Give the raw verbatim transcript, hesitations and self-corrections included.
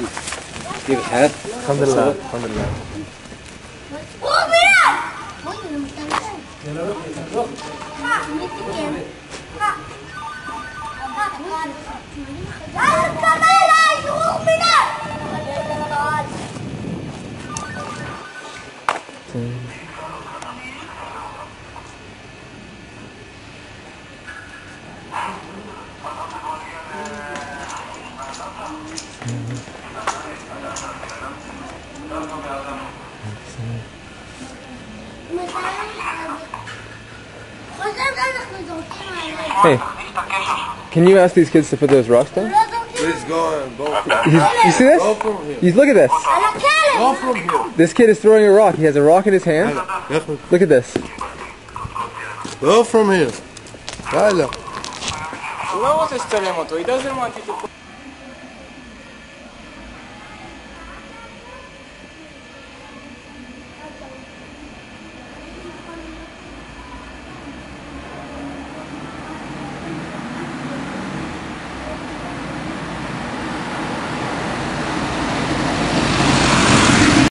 Give it head. Alhamdulillah. Alhamdulillah. Okay. Hey, can you ask these kids to put those rocks down? Please go and go from here. You see this? Go from here. You look at this. Go from here. This kid is throwing a rock. He has a rock in his hand. Look at this. Go from here. He doesn't want you to put